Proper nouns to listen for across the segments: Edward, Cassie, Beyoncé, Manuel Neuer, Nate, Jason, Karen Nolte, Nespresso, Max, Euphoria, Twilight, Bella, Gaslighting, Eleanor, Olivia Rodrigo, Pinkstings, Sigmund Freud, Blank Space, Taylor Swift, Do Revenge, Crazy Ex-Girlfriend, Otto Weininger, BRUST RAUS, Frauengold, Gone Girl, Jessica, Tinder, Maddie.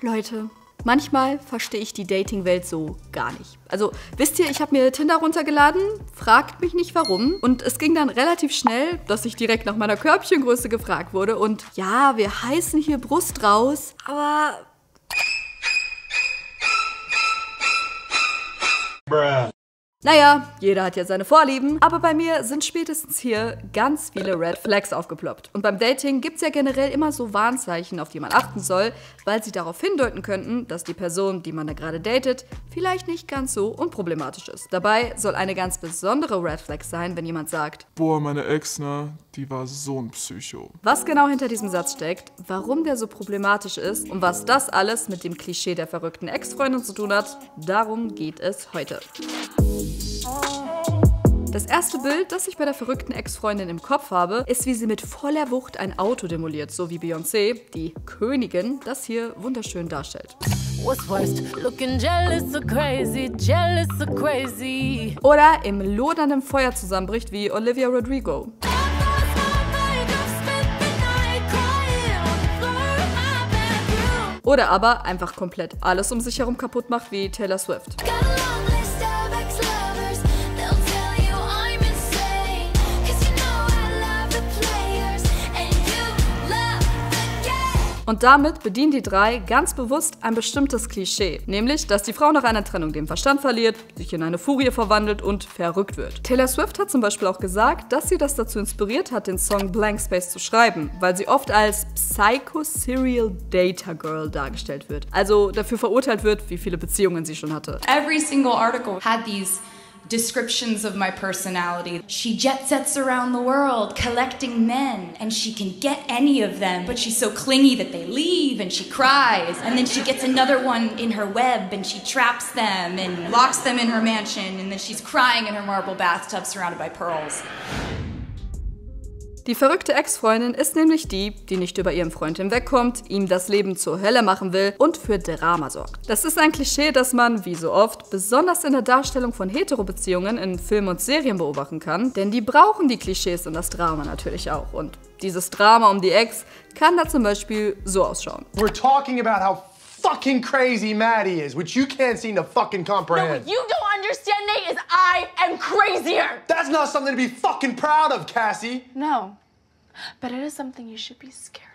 Leute, manchmal verstehe ich die Dating-Welt so gar nicht. Also wisst ihr, ich habe mir Tinder runtergeladen, fragt mich nicht warum. Und es ging dann relativ schnell, dass ich direkt nach meiner Körbchengröße gefragt wurde. Und ja, wir heißen hier Brust raus, aber... Bruh. Naja, jeder hat ja seine Vorlieben, aber bei mir sind spätestens hier ganz viele Red Flags aufgeploppt. Und beim Dating gibt's ja generell immer so Warnzeichen, auf die man achten soll, weil sie darauf hindeuten könnten, dass die Person, die man da gerade datet, vielleicht nicht ganz so unproblematisch ist. Dabei soll eine ganz besondere Red Flag sein, wenn jemand sagt, boah, meine Ex, ne, die war so ein Psycho. Was genau hinter diesem Satz steckt, warum der so problematisch ist und was das alles mit dem Klischee der verrückten Ex-Freundin zu tun hat, darum geht es heute. Das erste Bild, das ich bei der verrückten Ex-Freundin im Kopf habe, ist, wie sie mit voller Wucht ein Auto demoliert, so wie Beyoncé, die Königin, das hier wunderschön darstellt. Oder im lodernden Feuer zusammenbricht, wie Olivia Rodrigo. Oder aber einfach komplett alles um sich herum kaputt macht, wie Taylor Swift. Und damit bedienen die drei ganz bewusst ein bestimmtes Klischee, nämlich, dass die Frau nach einer Trennung den Verstand verliert, sich in eine Furie verwandelt und verrückt wird. Taylor Swift hat zum Beispiel auch gesagt, dass sie das dazu inspiriert hat, den Song Blank Space zu schreiben, weil sie oft als Psycho-Serial Data Girl dargestellt wird, also dafür verurteilt wird, wie viele Beziehungen sie schon hatte. Every single article had these descriptions of my personality. She jet sets around the world, collecting men, and she can get any of them, but she's so clingy that they leave, and she cries, and then she gets another one in her web, and she traps them, and locks them in her mansion, and then she's crying in her marble bathtub surrounded by pearls. Die verrückte Ex-Freundin ist nämlich die, die nicht über ihren Freund hinwegkommt, ihm das Leben zur Hölle machen will und für Drama sorgt. Das ist ein Klischee, das man, wie so oft, besonders in der Darstellung von Hetero-Beziehungen in Filmen und Serien beobachten kann, denn die brauchen die Klischees und das Drama natürlich auch. Und dieses Drama um die Ex kann da zum Beispiel so ausschauen. We're talking about how fucking crazy Maddie is, which you can't seem to fucking comprehend. No, you don't understand, Nate, is I am crazier. That's not something to be fucking proud of, Cassie. No, but it is something you should be scared of.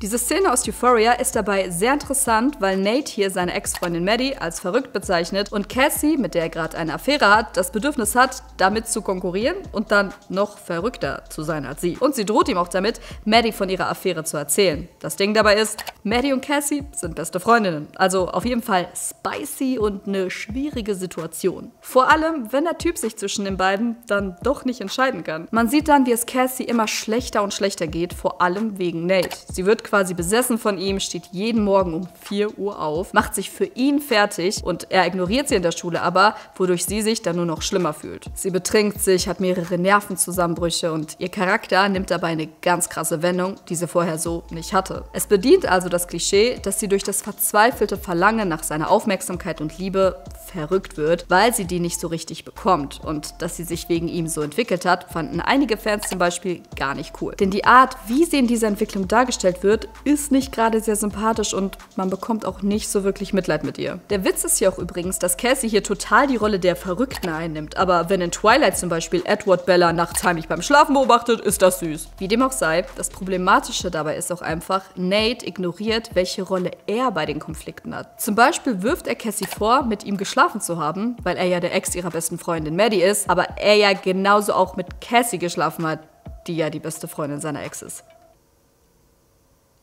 Diese Szene aus Euphoria ist dabei sehr interessant, weil Nate hier seine Ex-Freundin Maddie als verrückt bezeichnet und Cassie, mit der er gerade eine Affäre hat, das Bedürfnis hat, damit zu konkurrieren und dann noch verrückter zu sein als sie. Und sie droht ihm auch damit, Maddie von ihrer Affäre zu erzählen. Das Ding dabei ist, Maddie und Cassie sind beste Freundinnen. Also auf jeden Fall spicy und eine schwierige Situation. Vor allem, wenn der Typ sich zwischen den beiden dann doch nicht entscheiden kann. Man sieht dann, wie es Cassie immer schlechter und schlechter geht, vor allem wegen Nate. Sie wird quasi besessen von ihm, steht jeden Morgen um 4 Uhr auf, macht sich für ihn fertig und er ignoriert sie in der Schule aber, wodurch sie sich dann nur noch schlimmer fühlt. Sie betrinkt sich, hat mehrere Nervenzusammenbrüche und ihr Charakter nimmt dabei eine ganz krasse Wendung, die sie vorher so nicht hatte. Es bedient also das Klischee, dass sie durch das verzweifelte Verlangen nach seiner Aufmerksamkeit und Liebe verrückt wird, weil sie die nicht so richtig bekommt, und dass sie sich wegen ihm so entwickelt hat, fanden einige Fans zum Beispiel gar nicht cool. Denn die Art, wie sie in dieser Entwicklung dargestellt wird, ist nicht gerade sehr sympathisch und man bekommt auch nicht so wirklich Mitleid mit ihr. Der Witz ist hier auch übrigens, dass Cassie hier total die Rolle der Verrückten einnimmt, aber wenn in Twilight zum Beispiel Edward Bella nachts heimlich beim Schlafen beobachtet, ist das süß. Wie dem auch sei, das Problematische dabei ist auch einfach, Nate ignoriert, welche Rolle er bei den Konflikten hat. Zum Beispiel wirft er Cassie vor, mit ihm geschlafen zu haben, weil er ja der Ex ihrer besten Freundin Maddie ist, aber er ja genauso auch mit Cassie geschlafen hat, die ja die beste Freundin seiner Ex ist.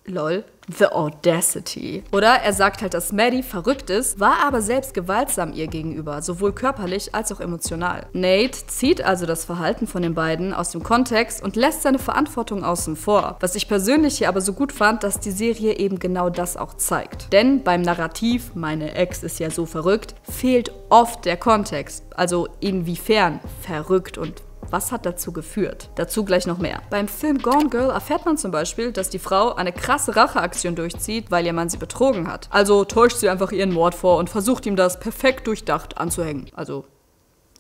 Lol. The Audacity. Oder er sagt halt, dass Maddie verrückt ist, war aber selbst gewaltsam ihr gegenüber, sowohl körperlich als auch emotional. Nate zieht also das Verhalten von den beiden aus dem Kontext und lässt seine Verantwortung außen vor. Was ich persönlich hier aber so gut fand, dass die Serie eben genau das auch zeigt. Denn beim Narrativ, meine Ex ist ja so verrückt, fehlt oft der Kontext, also inwiefern verrückt und was hat dazu geführt? Dazu gleich noch mehr. Beim Film Gone Girl erfährt man zum Beispiel, dass die Frau eine krasse Racheaktion durchzieht, weil ihr Mann sie betrogen hat. Also täuscht sie einfach ihren Mord vor und versucht ihm das perfekt durchdacht anzuhängen. Also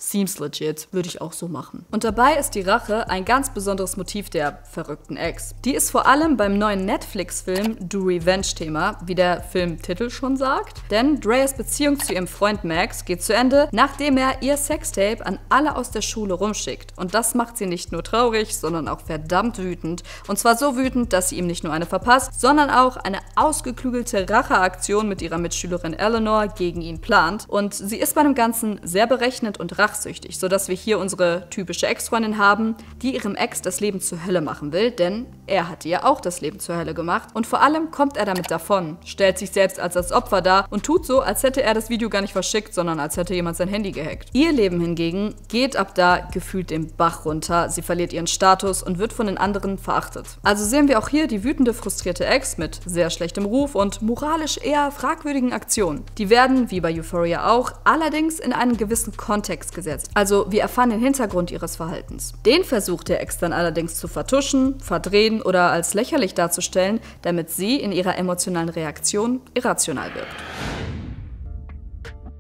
Seems legit, würde ich auch so machen. Und dabei ist die Rache ein ganz besonderes Motiv der verrückten Ex. Die ist vor allem beim neuen Netflix-Film Do Revenge Thema, wie der Filmtitel schon sagt. Denn Dreyers Beziehung zu ihrem Freund Max geht zu Ende, nachdem er ihr Sextape an alle aus der Schule rumschickt. Und das macht sie nicht nur traurig, sondern auch verdammt wütend. Und zwar so wütend, dass sie ihm nicht nur eine verpasst, sondern auch eine ausgeklügelte Racheaktion mit ihrer Mitschülerin Eleanor gegen ihn plant. Und sie ist bei dem Ganzen sehr berechnend und rachsüchtig, sodass wir hier unsere typische Ex-Freundin haben, die ihrem Ex das Leben zur Hölle machen will, denn er hat ihr auch das Leben zur Hölle gemacht. Und vor allem kommt er damit davon, stellt sich selbst als das Opfer dar und tut so, als hätte er das Video gar nicht verschickt, sondern als hätte jemand sein Handy gehackt. Ihr Leben hingegen geht ab da gefühlt den Bach runter, sie verliert ihren Status und wird von den anderen verachtet. Also sehen wir auch hier die wütende, frustrierte Ex mit sehr schlechtem Ruf und moralisch eher fragwürdigen Aktionen. Die werden, wie bei Euphoria auch, allerdings in einen gewissen Kontext gesetzt. Also wir erfahren den Hintergrund ihres Verhaltens. Den versucht der Ex dann allerdings zu vertuschen, verdrehen oder als lächerlich darzustellen, damit sie in ihrer emotionalen Reaktion irrational wirkt.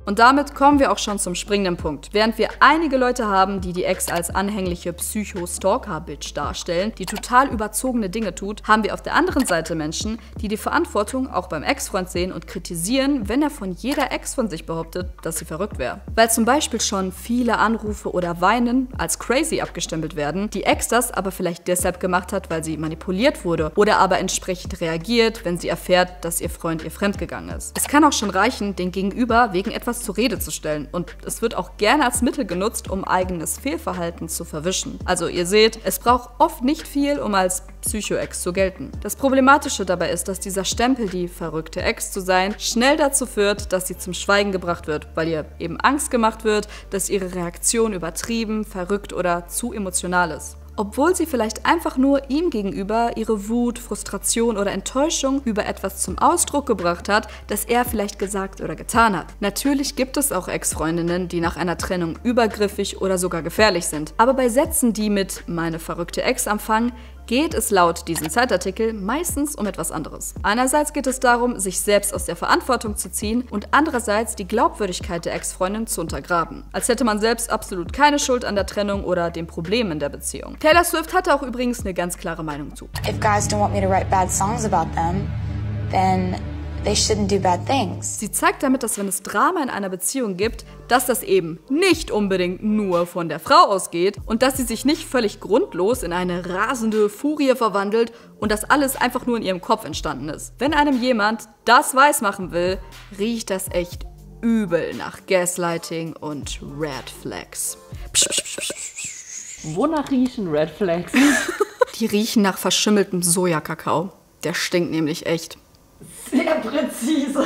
Und damit kommen wir auch schon zum springenden Punkt. Während wir einige Leute haben, die die Ex als anhängliche Psycho-Stalker-Bitch darstellen, die total überzogene Dinge tut, haben wir auf der anderen Seite Menschen, die die Verantwortung auch beim Ex-Freund sehen und kritisieren, wenn er von jeder Ex von sich behauptet, dass sie verrückt wäre. Weil zum Beispiel schon viele Anrufe oder Weinen als crazy abgestempelt werden, die Ex das aber vielleicht deshalb gemacht hat, weil sie manipuliert wurde oder aber entsprechend reagiert, wenn sie erfährt, dass ihr Freund ihr fremdgegangen ist. Es kann auch schon reichen, den Gegenüber wegen etwas zur Rede zu stellen, und es wird auch gerne als Mittel genutzt, um eigenes Fehlverhalten zu verwischen. Also ihr seht, es braucht oft nicht viel, um als Psycho-Ex zu gelten. Das Problematische dabei ist, dass dieser Stempel, die verrückte Ex zu sein, schnell dazu führt, dass sie zum Schweigen gebracht wird, weil ihr eben Angst gemacht wird, dass ihre Reaktion übertrieben, verrückt oder zu emotional ist. Obwohl sie vielleicht einfach nur ihm gegenüber ihre Wut, Frustration oder Enttäuschung über etwas zum Ausdruck gebracht hat, das er vielleicht gesagt oder getan hat. Natürlich gibt es auch Ex-Freundinnen, die nach einer Trennung übergriffig oder sogar gefährlich sind. Aber bei Sätzen, die mit "meine verrückte Ex" anfangen, geht es laut diesem Zeitartikel meistens um etwas anderes. Einerseits geht es darum, sich selbst aus der Verantwortung zu ziehen und andererseits die Glaubwürdigkeit der Ex-Freundin zu untergraben. Als hätte man selbst absolut keine Schuld an der Trennung oder den Problemen in der Beziehung. Taylor Swift hatte auch übrigens eine ganz klare Meinung zu. If guys don't want me to write bad songs about them, then they shouldn't do bad things. Sie zeigt damit, dass wenn es Drama in einer Beziehung gibt, dass das eben nicht unbedingt nur von der Frau ausgeht und dass sie sich nicht völlig grundlos in eine rasende Furie verwandelt und dass alles einfach nur in ihrem Kopf entstanden ist. Wenn einem jemand das weismachen will, riecht das echt übel nach Gaslighting und Red Flags. Psch, psch, psch, psch. Wonach riechen Red Flags? Die riechen nach verschimmeltem Sojakakao. Der stinkt nämlich echt. Sehr präzise.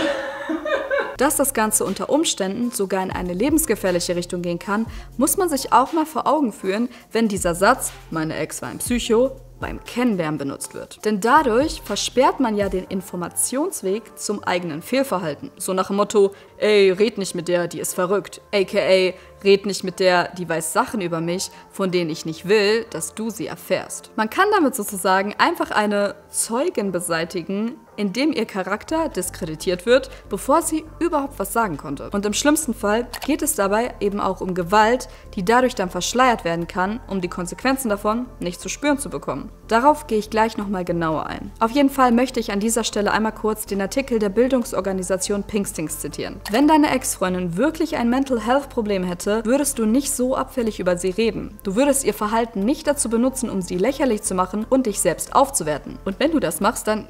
Dass das Ganze unter Umständen sogar in eine lebensgefährliche Richtung gehen kann, muss man sich auch mal vor Augen führen, wenn dieser Satz, meine Ex war ein Psycho, beim Kennenlernen benutzt wird. Denn dadurch versperrt man ja den Informationsweg zum eigenen Fehlverhalten. So nach dem Motto, ey, red nicht mit der, die ist verrückt. AKA, red nicht mit der, die weiß Sachen über mich, von denen ich nicht will, dass du sie erfährst. Man kann damit sozusagen einfach eine Zeugin beseitigen, indem ihr Charakter diskreditiert wird, bevor sie überhaupt was sagen konnte. Und im schlimmsten Fall geht es dabei eben auch um Gewalt, die dadurch dann verschleiert werden kann, um die Konsequenzen davon nicht zu spüren zu bekommen. Darauf gehe ich gleich nochmal genauer ein. Auf jeden Fall möchte ich an dieser Stelle einmal kurz den Artikel der Bildungsorganisation Pinkstings zitieren. Wenn deine Ex-Freundin wirklich ein Mental Health Problem hätte, würdest du nicht so abfällig über sie reden. Du würdest ihr Verhalten nicht dazu benutzen, um sie lächerlich zu machen und dich selbst aufzuwerten. Und wenn du das machst, dann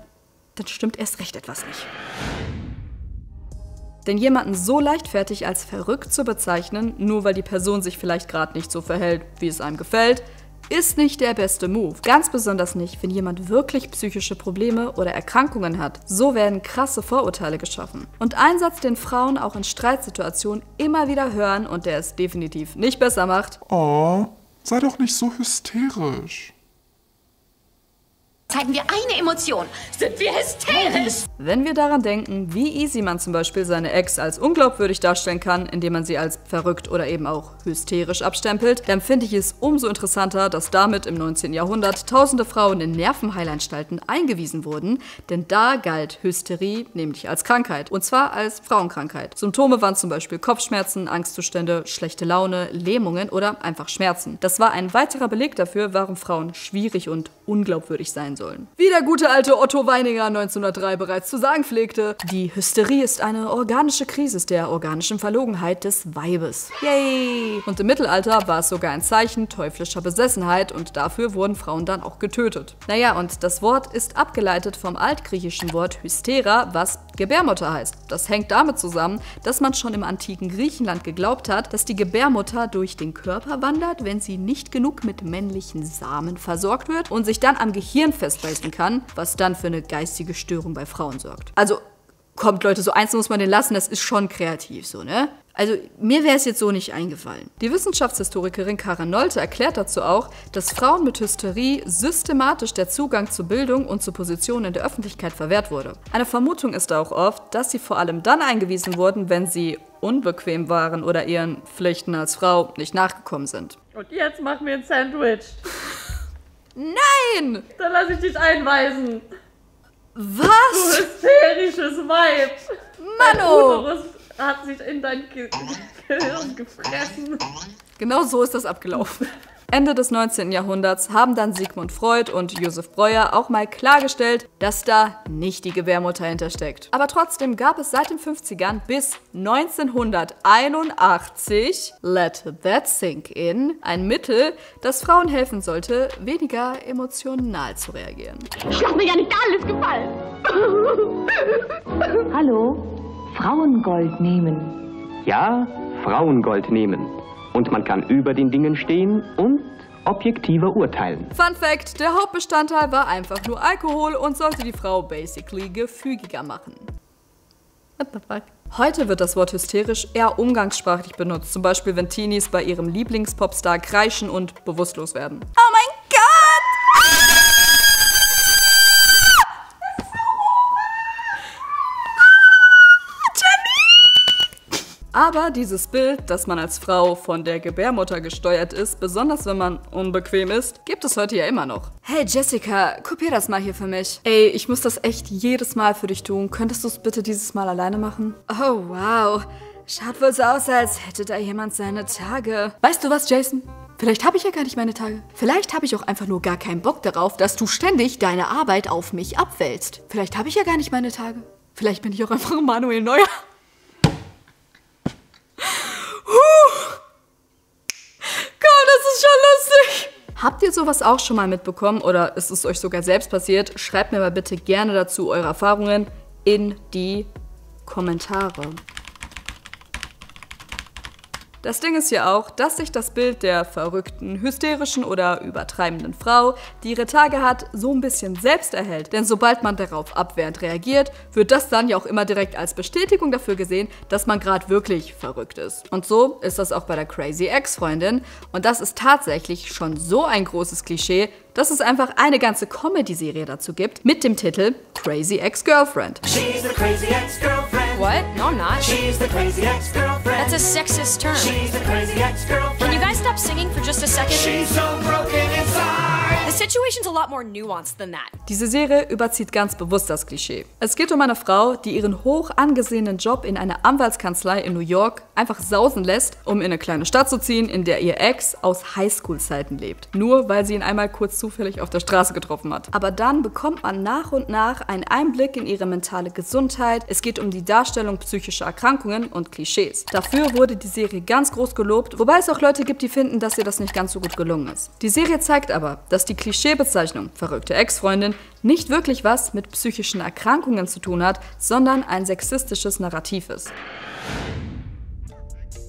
stimmt erst recht etwas nicht. Denn jemanden so leichtfertig als verrückt zu bezeichnen, nur weil die Person sich vielleicht gerade nicht so verhält, wie es einem gefällt, ist nicht der beste Move. Ganz besonders nicht, wenn jemand wirklich psychische Probleme oder Erkrankungen hat. So werden krasse Vorurteile geschaffen. Und ein Satz, den Frauen auch in Streitsituationen immer wieder hören und der es definitiv nicht besser macht: Oh, sei doch nicht so hysterisch. Zeigen wir eine Emotion, sind wir hysterisch. Wenn wir daran denken, wie easy man zum Beispiel seine Ex als unglaubwürdig darstellen kann, indem man sie als verrückt oder eben auch hysterisch abstempelt, dann finde ich es umso interessanter, dass damit im 19. Jahrhundert tausende Frauen in Nervenheilanstalten eingewiesen wurden, denn da galt Hysterie nämlich als Krankheit, und zwar als Frauenkrankheit. Symptome waren zum Beispiel Kopfschmerzen, Angstzustände, schlechte Laune, Lähmungen oder einfach Schmerzen. Das war ein weiterer Beleg dafür, warum Frauen schwierig und unglaubwürdig sein sollen. Wie der gute alte Otto Weininger 1903 bereits zu sagen pflegte, die Hysterie ist eine organische Krise der organischen Verlogenheit des Weibes. Yay! Und im Mittelalter war es sogar ein Zeichen teuflischer Besessenheit und dafür wurden Frauen dann auch getötet. Naja, und das Wort ist abgeleitet vom altgriechischen Wort Hystera, was Gebärmutter heißt. Das hängt damit zusammen, dass man schon im antiken Griechenland geglaubt hat, dass die Gebärmutter durch den Körper wandert, wenn sie nicht genug mit männlichen Samen versorgt wird und sich dann am Gehirn festbeißen kann, was dann für eine geistige Störung bei Frauen sorgt. Also kommt Leute, so eins muss man den lassen, das ist schon kreativ so, ne? Also mir wäre es jetzt so nicht eingefallen. Die Wissenschaftshistorikerin Karen Nolte erklärt dazu auch, dass Frauen mit Hysterie systematisch der Zugang zu Bildung und zu Positionen in der Öffentlichkeit verwehrt wurde. Eine Vermutung ist auch oft, dass sie vor allem dann eingewiesen wurden, wenn sie unbequem waren oder ihren Pflichten als Frau nicht nachgekommen sind. Und jetzt mach mir ein Sandwich. Nein! Dann lasse ich dich einweisen. Was? Du hysterisches Weib! Mano! Dein Uterus hat sich in dein Gehirn gefressen. Genau so ist das abgelaufen. Ende des 19. Jahrhunderts haben dann Sigmund Freud und Josef Breuer auch mal klargestellt, dass da nicht die Gebärmutter hintersteckt. Aber trotzdem gab es seit den 50ern bis 1981, let that sink in, ein Mittel, das Frauen helfen sollte, weniger emotional zu reagieren. Ich hab mir ja nicht alles gefallen. Hallo, Frauengold nehmen. Ja, Frauengold nehmen. Und man kann über den Dingen stehen und objektiver urteilen. Fun Fact, der Hauptbestandteil war einfach nur Alkohol und sollte die Frau basically gefügiger machen. What the fuck? Heute wird das Wort hysterisch eher umgangssprachlich benutzt, zum Beispiel wenn Teenies bei ihrem Lieblingspopstar kreischen und bewusstlos werden. Oh mein Gott! Ah! Das ist so Aber dieses Bild, dass man als Frau von der Gebärmutter gesteuert ist, besonders wenn man unbequem ist, gibt es heute ja immer noch. Hey Jessica, kopier das mal hier für mich. Ey, ich muss das echt jedes Mal für dich tun. Könntest du es bitte dieses Mal alleine machen? Oh wow, schaut wohl so aus, als hätte da jemand seine Tage. Weißt du was, Jason? Vielleicht habe ich ja gar nicht meine Tage. Vielleicht habe ich auch einfach nur gar keinen Bock darauf, dass du ständig deine Arbeit auf mich abwälzt. Vielleicht habe ich ja gar nicht meine Tage. Vielleicht bin ich auch einfach Manuel Neuer. Habt ihr sowas auch schon mal mitbekommen oder ist es euch sogar selbst passiert? Schreibt mir mal bitte gerne dazu eure Erfahrungen in die Kommentare. Das Ding ist ja auch, dass sich das Bild der verrückten, hysterischen oder übertreibenden Frau, die ihre Tage hat, so ein bisschen selbst erhält. Denn sobald man darauf abwehrend reagiert, wird das dann ja auch immer direkt als Bestätigung dafür gesehen, dass man gerade wirklich verrückt ist. Und so ist das auch bei der Crazy Ex-Freundin. Und das ist tatsächlich schon so ein großes Klischee, dass es einfach eine ganze Comedy-Serie dazu gibt mit dem Titel Crazy Ex-Girlfriend. She's the crazy ex-girlfriend. What? No, I'm not. She's the crazy ex-girlfriend. That's a sexist term. She's the crazy ex-girlfriend. Can you guys stop singing for just a second? She's so broken inside. The situation's a lot more nuanced than that. Diese Serie überzieht ganz bewusst das Klischee. Es geht um eine Frau, die ihren hoch angesehenen Job in einer Anwaltskanzlei in New York einfach sausen lässt, um in eine kleine Stadt zu ziehen, in der ihr Ex aus Highschool-Zeiten lebt. Nur weil sie ihn einmal kurz zufällig auf der Straße getroffen hat. Aber dann bekommt man nach und nach einen Einblick in ihre mentale Gesundheit. Es geht um die Darstellung psychischer Erkrankungen und Klischees. Dafür wurde die Serie ganz groß gelobt, wobei es auch Leute gibt, die finden, dass ihr das nicht ganz so gut gelungen ist. Die Serie zeigt aber, dass die Klischeebezeichnung verrückte Ex-Freundin nicht wirklich was mit psychischen Erkrankungen zu tun hat, sondern ein sexistisches Narrativ ist.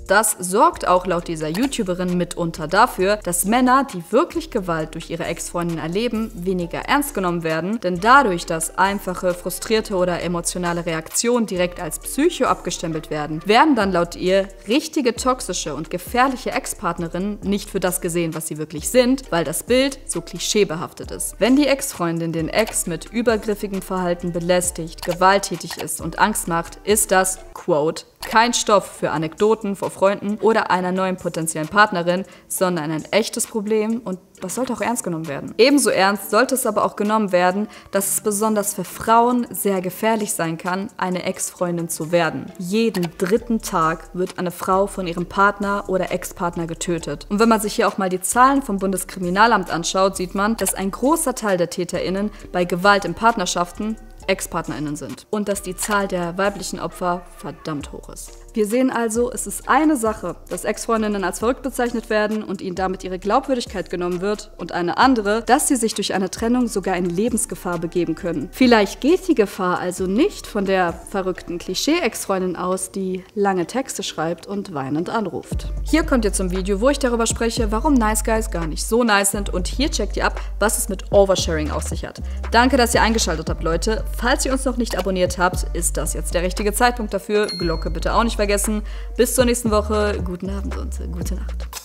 Das sorgt auch laut dieser YouTuberin mitunter dafür, dass Männer, die wirklich Gewalt durch ihre Ex-Freundin erleben, weniger ernst genommen werden, denn dadurch, dass einfache, frustrierte oder emotionale Reaktionen direkt als Psycho abgestempelt werden, werden dann laut ihr richtige toxische und gefährliche Ex-Partnerinnen nicht für das gesehen, was sie wirklich sind, weil das Bild so klischeebehaftet ist. Wenn die Ex-Freundin den Ex mit übergriffigem Verhalten belästigt, gewalttätig ist und Angst macht, ist das, quote, kein Stoff für Anekdoten vor Freunden oder einer neuen potenziellen Partnerin, sondern ein echtes Problem und das sollte auch ernst genommen werden. Ebenso ernst sollte es aber auch genommen werden, dass es besonders für Frauen sehr gefährlich sein kann, eine Ex-Freundin zu werden. Jeden dritten Tag wird eine Frau von ihrem Partner oder Ex-Partner getötet. Und wenn man sich hier auch mal die Zahlen vom Bundeskriminalamt anschaut, sieht man, dass ein großer Teil der TäterInnen bei Gewalt in Partnerschaften Ex-PartnerInnen sind und dass die Zahl der weiblichen Opfer verdammt hoch ist. Wir sehen also, es ist eine Sache, dass Ex-Freundinnen als verrückt bezeichnet werden und ihnen damit ihre Glaubwürdigkeit genommen wird und eine andere, dass sie sich durch eine Trennung sogar in Lebensgefahr begeben können. Vielleicht geht die Gefahr also nicht von der verrückten Klischee-Ex-Freundin aus, die lange Texte schreibt und weinend anruft. Hier kommt ihr zum Video, wo ich darüber spreche, warum Nice Guys gar nicht so nice sind und hier checkt ihr ab, was es mit Oversharing auf sich hat. Danke, dass ihr eingeschaltet habt, Leute. Falls ihr uns noch nicht abonniert habt, ist das jetzt der richtige Zeitpunkt dafür. Glocke bitte auch nicht vergessen. Bis zur nächsten Woche. Guten Abend und gute Nacht.